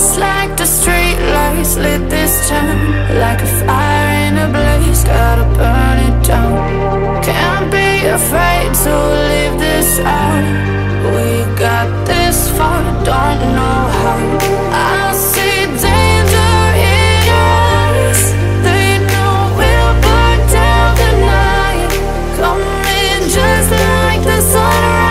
Just like the street lights lit this town, like a fire in a blaze, gotta burn it down. Can't be afraid to leave this out. We got this far, don't know how. I see danger in us, they know we'll burn down the night. Come in just like the sunrise.